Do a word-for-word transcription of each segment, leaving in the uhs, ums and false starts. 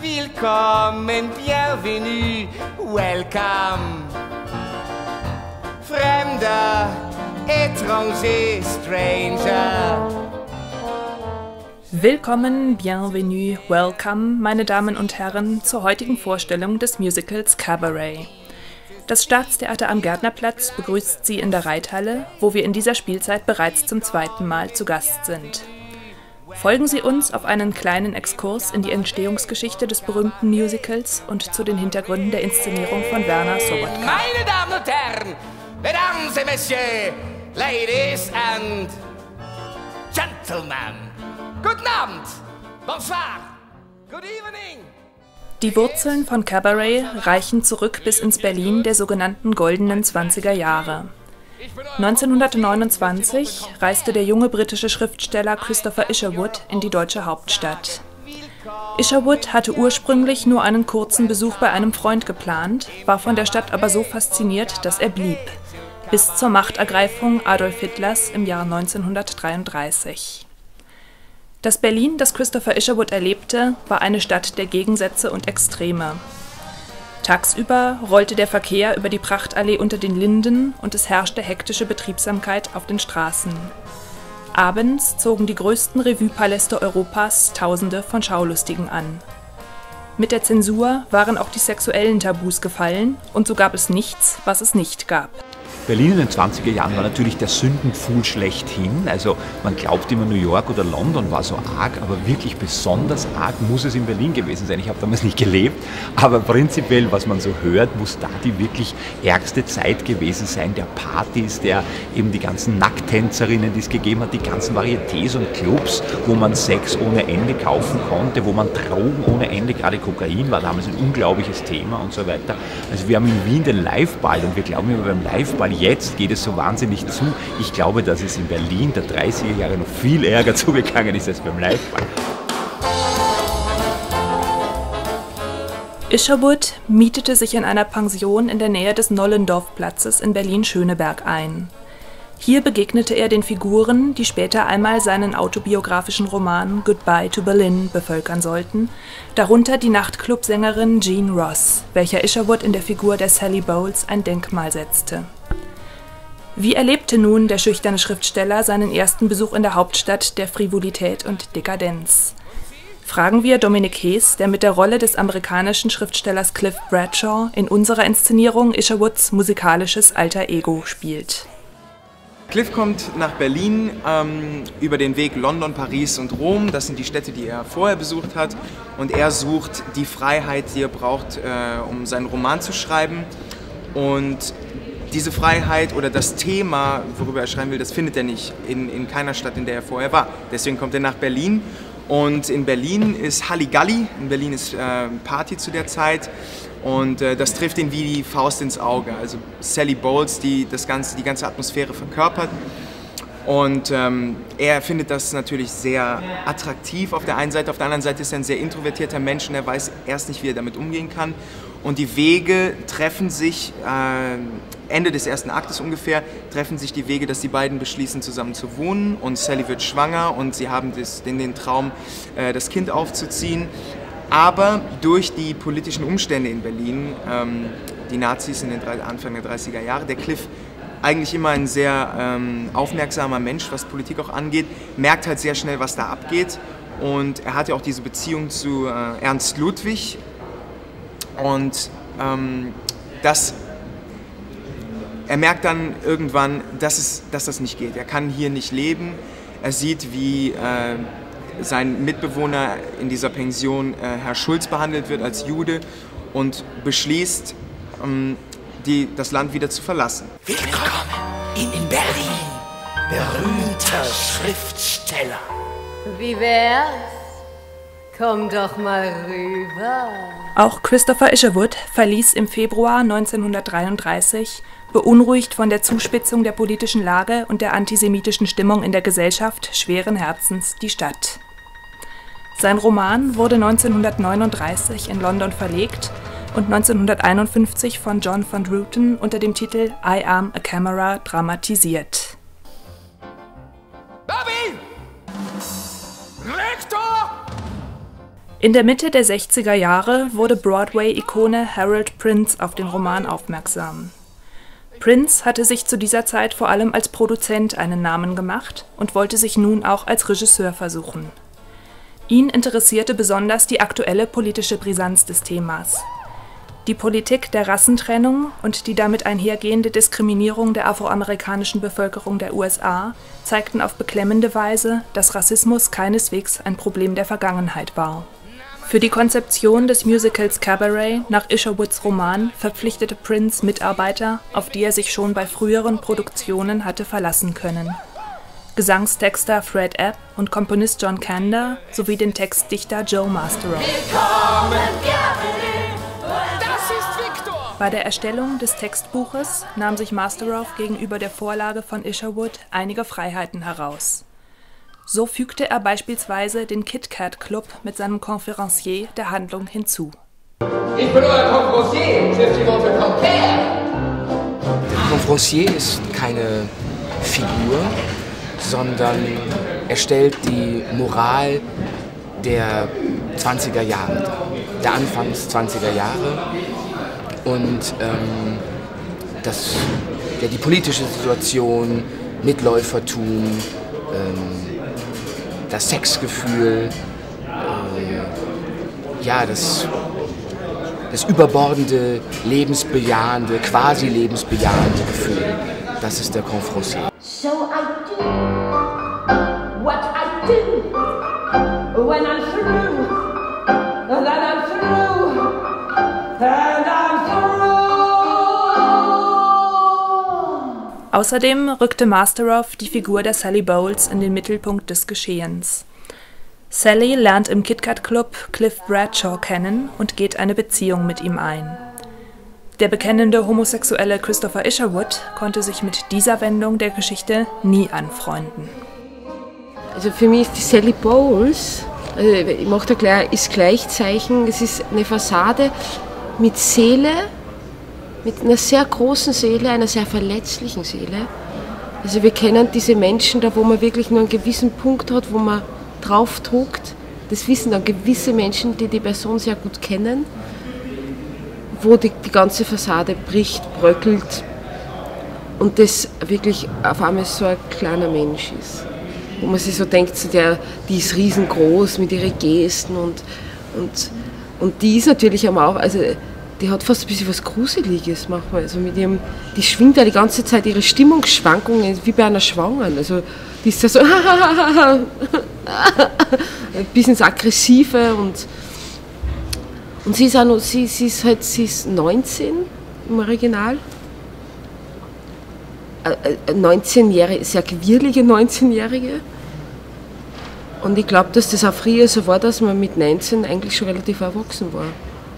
Willkommen, bienvenue, welcome. Fremder, étranger, stranger. Willkommen, bienvenue, welcome, meine Damen und Herren, zur heutigen Vorstellung des Musicals Cabaret. Das Staatstheater am Gärtnerplatz begrüßt Sie in der Reithalle, wo wir in dieser Spielzeit bereits zum zweiten Mal zu Gast sind. Folgen Sie uns auf einen kleinen Exkurs in die Entstehungsgeschichte des berühmten Musicals und zu den Hintergründen der Inszenierung von Werner Sobotka. Meine Damen und Herren, Mesdames et Messieurs, Ladies and Gentlemen, guten Abend, bonsoir, good evening. Die Wurzeln von Cabaret reichen zurück bis ins Berlin der sogenannten goldenen zwanziger Jahre. neunzehnhundertneunundzwanzig reiste der junge britische Schriftsteller Christopher Isherwood in die deutsche Hauptstadt. Isherwood hatte ursprünglich nur einen kurzen Besuch bei einem Freund geplant, war von der Stadt aber so fasziniert, dass er blieb, bis zur Machtergreifung Adolf Hitlers im Jahr neunzehnhundertdreiunddreißig. Das Berlin, das Christopher Isherwood erlebte, war eine Stadt der Gegensätze und Extreme. Tagsüber rollte der Verkehr über die Prachtallee unter den Linden und es herrschte hektische Betriebsamkeit auf den Straßen. Abends zogen die größten Revue-Paläste Europas Tausende von Schaulustigen an. Mit der Zensur waren auch die sexuellen Tabus gefallen und so gab es nichts, was es nicht gab. Berlin in den zwanziger Jahren war natürlich der Sündenpfuhl schlechthin. Also man glaubt immer, New York oder London war so arg, aber wirklich besonders arg muss es in Berlin gewesen sein. Ich habe damals nicht gelebt, aber prinzipiell, was man so hört, muss da die wirklich ärgste Zeit gewesen sein, der Partys, der eben die ganzen Nackttänzerinnen, die es gegeben hat, die ganzen Varietés und Clubs, wo man Sex ohne Ende kaufen konnte, wo man Drogen ohne Ende, gerade Kokain war damals ein unglaubliches Thema und so weiter. Also wir haben in Wien den Liveball und wir glauben immer beim Liveball, jetzt geht es so wahnsinnig zu. Ich glaube, dass es in Berlin der dreißiger Jahre noch viel ärger zugegangen ist als beim Liveball. Isherwood mietete sich in einer Pension in der Nähe des Nollendorfplatzes in Berlin-Schöneberg ein. Hier begegnete er den Figuren, die später einmal seinen autobiografischen Roman Goodbye to Berlin bevölkern sollten, darunter die Nachtclubsängerin Jean Ross, welcher Isherwood in der Figur der Sally Bowles ein Denkmal setzte. Wie erlebte nun der schüchterne Schriftsteller seinen ersten Besuch in der Hauptstadt der Frivolität und Dekadenz? Fragen wir Dominik Hees, der mit der Rolle des amerikanischen Schriftstellers Cliff Bradshaw in unserer Inszenierung Isherwoods musikalisches Alter Ego spielt. Cliff kommt nach Berlin ähm, über den Weg London, Paris und Rom. Das sind die Städte, die er vorher besucht hat. Und er sucht die Freiheit, die er braucht, äh, um seinen Roman zu schreiben. Und diese Freiheit oder das Thema, worüber er schreiben will, das findet er nicht in, in keiner Stadt, in der er vorher war. Deswegen kommt er nach Berlin und in Berlin ist Halligalli, in Berlin ist äh, Party zu der Zeit und äh, das trifft ihn wie die Faust ins Auge. Also Sally Bowles, die das ganze, die ganze Atmosphäre verkörpert und ähm, er findet das natürlich sehr attraktiv auf der einen Seite, auf der anderen Seite ist er ein sehr introvertierter Mensch und er weiß erst nicht, wie er damit umgehen kann. Und die Wege treffen sich, äh, Ende des ersten Aktes ungefähr, treffen sich die Wege, dass die beiden beschließen, zusammen zu wohnen. Und Sally wird schwanger und sie haben das, den, den Traum, äh, das Kind aufzuziehen. Aber durch die politischen Umstände in Berlin, ähm, die Nazis in den Anfang der dreißiger Jahre, der Cliff, eigentlich immer ein sehr ähm, aufmerksamer Mensch, was Politik auch angeht, merkt halt sehr schnell, was da abgeht. Und er hat ja auch diese Beziehung zu äh, Ernst Ludwig. Und ähm, das, er merkt dann irgendwann, dass, es, dass das nicht geht. Er kann hier nicht leben. Er sieht, wie äh, sein Mitbewohner in dieser Pension, äh, Herr Schulz, behandelt wird als Jude und beschließt, ähm, die, das Land wieder zu verlassen. Willkommen in Berlin, berühmter Schriftsteller. Wie wär's? Komm doch mal rüber. Auch Christopher Isherwood verließ im Februar neunzehnhundertdreiunddreißig, beunruhigt von der Zuspitzung der politischen Lage und der antisemitischen Stimmung in der Gesellschaft, schweren Herzens die Stadt. Sein Roman wurde neunzehnhundertneununddreißig in London verlegt und neunzehnhunderteinundfünfzig von John von Druten unter dem Titel I Am a Camera dramatisiert. Bobby! Rektor! In der Mitte der sechziger Jahre wurde Broadway-Ikone Harold Prince auf den Roman aufmerksam. Prince hatte sich zu dieser Zeit vor allem als Produzent einen Namen gemacht und wollte sich nun auch als Regisseur versuchen. Ihn interessierte besonders die aktuelle politische Brisanz des Themas. Die Politik der Rassentrennung und die damit einhergehende Diskriminierung der afroamerikanischen Bevölkerung der U S A zeigten auf beklemmende Weise, dass Rassismus keineswegs ein Problem der Vergangenheit war. Für die Konzeption des Musicals Cabaret nach Isherwoods Roman verpflichtete Prince Mitarbeiter, auf die er sich schon bei früheren Produktionen hatte verlassen können. Gesangstexter Fred Ebb und Komponist John Kander sowie den Textdichter Joe Masteroff. Bei der Erstellung des Textbuches nahm sich Masteroff gegenüber der Vorlage von Isherwood einige Freiheiten heraus. So fügte er beispielsweise den Kit-Kat-Club mit seinem Conférencier der Handlung hinzu. Ich bin euer Conférencier, trifft die Worte Compère. Conférencier ist keine Figur, sondern er stellt die Moral der zwanziger Jahre dar, der Anfangs zwanziger Jahre. Und ähm, das, ja, die politische Situation, Mitläufertum, ähm, das Sexgefühl, äh, ja, das, das überbordende, lebensbejahende, quasi lebensbejahende Gefühl, das ist der Conférencier. So I do what I do when I'm through, then I'm through, and I'm Außerdem rückte Masteroff die Figur der Sally Bowles in den Mittelpunkt des Geschehens. Sally lernt im Kit-Kat-Club Cliff Bradshaw kennen und geht eine Beziehung mit ihm ein. Der bekennende homosexuelle Christopher Isherwood konnte sich mit dieser Wendung der Geschichte nie anfreunden. Also für mich ist die Sally Bowles, also ich mache da gleich, ist Gleichzeichen, es ist eine Fassade mit Seele, mit einer sehr großen Seele, einer sehr verletzlichen Seele. Also wir kennen diese Menschen da, wo man wirklich nur einen gewissen Punkt hat, wo man draufdruckt. Das wissen dann gewisse Menschen, die die Person sehr gut kennen, wo die, die ganze Fassade bricht, bröckelt und das wirklich auf einmal so ein kleiner Mensch ist. Wo man sich so denkt, so der, die ist riesengroß mit ihren Gesten und, und, und die ist natürlich am Auf... Also, die hat fast ein bisschen was Gruseliges manchmal, also mit ihrem, die schwingt ja die ganze Zeit ihre Stimmungsschwankungen, wie bei einer Schwangeren, also die ist ja so ein bisschen aggressive und, und sie ist auch noch, sie, sie ist halt, sie ist neunzehn im Original, neunzehnjährige, sehr gewirrlige neunzehnjährige und ich glaube, dass das auch früher so war, dass man mit neunzehn eigentlich schon relativ erwachsen war.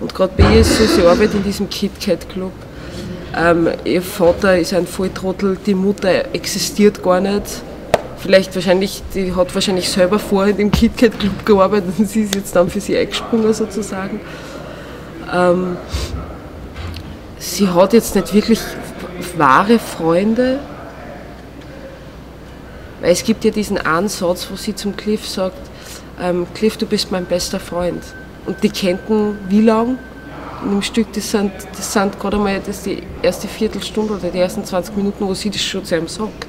Und gerade bei ihr ist so, sie arbeitet in diesem Kit-Kat-Club. Ähm, ihr Vater ist ein Volltrottel, die Mutter existiert gar nicht. Vielleicht wahrscheinlich, die hat wahrscheinlich selber vorher in dem Kit-Kat-Club gearbeitet und sie ist jetzt dann für sie eingesprungen sozusagen. Ähm, sie hat jetzt nicht wirklich wahre Freunde, weil es gibt ja diesen einen Satz, wo sie zum Cliff sagt, ähm, Cliff, du bist mein bester Freund. Und die kannten wie lang? In dem Stück, das sind, das sind gerade einmal das die erste Viertelstunde oder die ersten zwanzig Minuten, wo sie das schon zu einem sagt.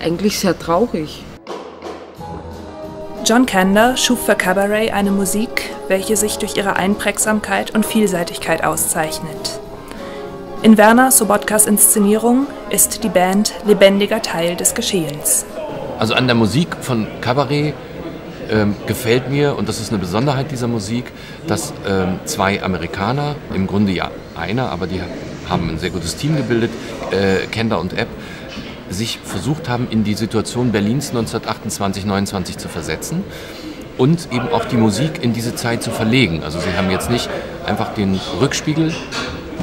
Eigentlich sehr traurig. John Kander schuf für Cabaret eine Musik, welche sich durch ihre Einprägsamkeit und Vielseitigkeit auszeichnet. In Werner Sobotkas Inszenierung ist die Band lebendiger Teil des Geschehens. Also an der Musik von Cabaret Ähm, gefällt mir, und das ist eine Besonderheit dieser Musik, dass ähm, zwei Amerikaner, im Grunde ja einer, aber die haben ein sehr gutes Team gebildet, äh, Kander und Ebb, sich versucht haben, in die Situation Berlins neunzehnhundertachtundzwanzig neunundzwanzig zu versetzen und eben auch die Musik in diese Zeit zu verlegen. Also sie haben jetzt nicht einfach den Rückspiegel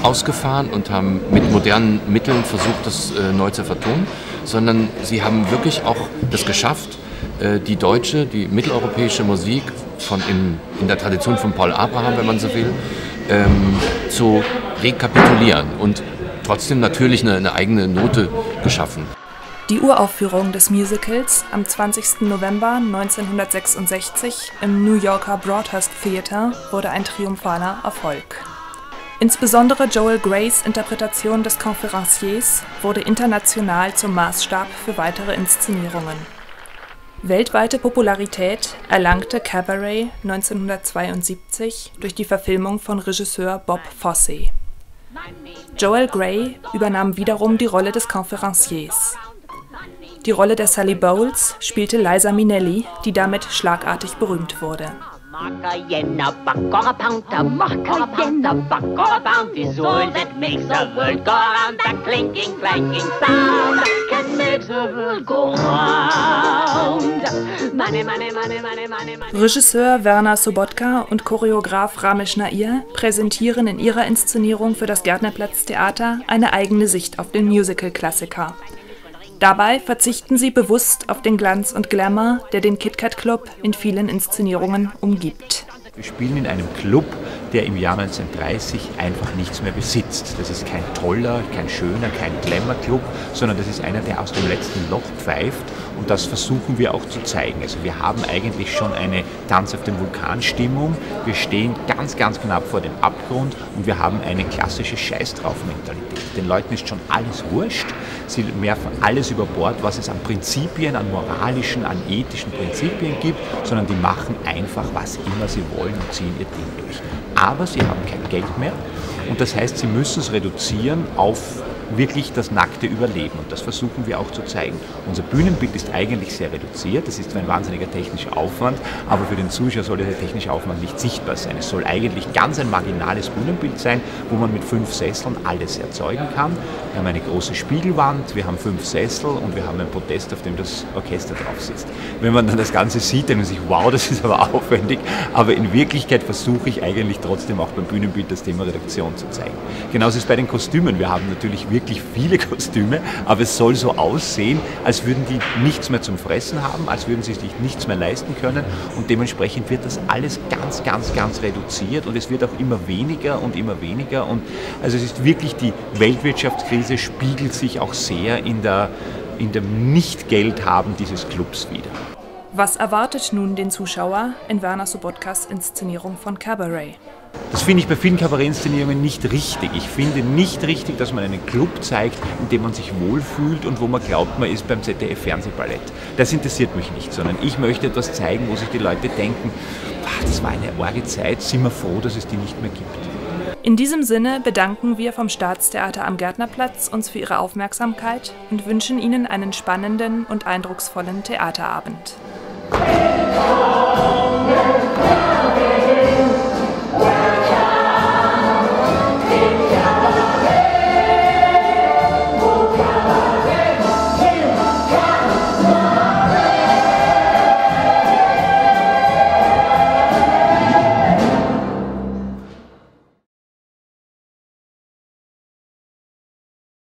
ausgefahren und haben mit modernen Mitteln versucht, das äh, neu zu vertonen, sondern sie haben wirklich auch das geschafft, die deutsche, die mitteleuropäische Musik von in, in der Tradition von Paul Abraham, wenn man so will, ähm, zu rekapitulieren und trotzdem natürlich eine, eine eigene Note geschaffen. Die Uraufführung des Musicals am zwanzigsten November neunzehnhundertsechsundsechzig im New Yorker Broadhurst Theater wurde ein triumphaler Erfolg. Insbesondere Joel Greys Interpretation des Conférenciers wurde international zum Maßstab für weitere Inszenierungen. Weltweite Popularität erlangte Cabaret neunzehnhundertzweiundsiebzig durch die Verfilmung von Regisseur Bob Fosse. Joel Grey übernahm wiederum die Rolle des Conférenciers. Die Rolle der Sally Bowles spielte Liza Minnelli, die damit schlagartig berühmt wurde. Regisseur Werner Sobotka und Choreograf Ramesh Nair präsentieren in ihrer Inszenierung für das Gärtnerplatztheater eine eigene Sicht auf den Musical-Klassiker. Dabei verzichten sie bewusst auf den Glanz und Glamour, der den Kit-Kat-Club in vielen Inszenierungen umgibt. Wir spielen in einem Club, der im Jahr neunzehnhundertdreißig einfach nichts mehr besitzt. Das ist kein toller, kein schöner, kein Glamour-Club, sondern das ist einer, der aus dem letzten Loch pfeift. Und das versuchen wir auch zu zeigen. Also wir haben eigentlich schon eine Tanz auf dem Vulkan-Stimmung. Wir stehen ganz, ganz knapp vor dem Abgrund und wir haben eine klassische Scheiß-drauf-Mentalität. Den Leuten ist schon alles wurscht. Sie werfen alles über Bord, was es an Prinzipien, an moralischen, an ethischen Prinzipien gibt, sondern die machen einfach, was immer sie wollen und ziehen ihr Ding durch. Aber sie haben kein Geld mehr und das heißt, sie müssen es reduzieren auf wirklich das nackte Überleben und das versuchen wir auch zu zeigen. Unser Bühnenbild ist eigentlich sehr reduziert, das ist ein wahnsinniger technischer Aufwand, aber für den Zuschauer soll dieser technische Aufwand nicht sichtbar sein. Es soll eigentlich ganz ein marginales Bühnenbild sein, wo man mit fünf Sesseln alles erzeugen kann. Wir haben eine große Spiegelwand, wir haben fünf Sessel und wir haben einen Podest, auf dem das Orchester drauf sitzt. Wenn man dann das Ganze sieht, denkt man sich, wow, das ist aber aufwendig, aber in Wirklichkeit versuche ich eigentlich trotzdem auch beim Bühnenbild das Thema Reduktion zu zeigen. Genauso ist es bei den Kostümen, wir haben natürlich wirklich wirklich viele Kostüme, aber es soll so aussehen, als würden die nichts mehr zum Fressen haben, als würden sie sich nichts mehr leisten können und dementsprechend wird das alles ganz, ganz, ganz reduziert und es wird auch immer weniger und immer weniger und also es ist wirklich, die Weltwirtschaftskrise spiegelt sich auch sehr in der, in dem Nicht-Geld-Haben dieses Clubs wider. Was erwartet nun den Zuschauer in Werner Sobotkas Inszenierung von Cabaret? Das finde ich bei vielen Kabarett-Inszenierungen nicht richtig. Ich finde nicht richtig, dass man einen Club zeigt, in dem man sich wohlfühlt und wo man glaubt, man ist beim Z D F-Fernsehballett. Das interessiert mich nicht, sondern ich möchte etwas zeigen, wo sich die Leute denken, das war eine arge Zeit, sind wir froh, dass es die nicht mehr gibt. In diesem Sinne bedanken wir vom Staatstheater am Gärtnerplatz uns für Ihre Aufmerksamkeit und wünschen Ihnen einen spannenden und eindrucksvollen Theaterabend.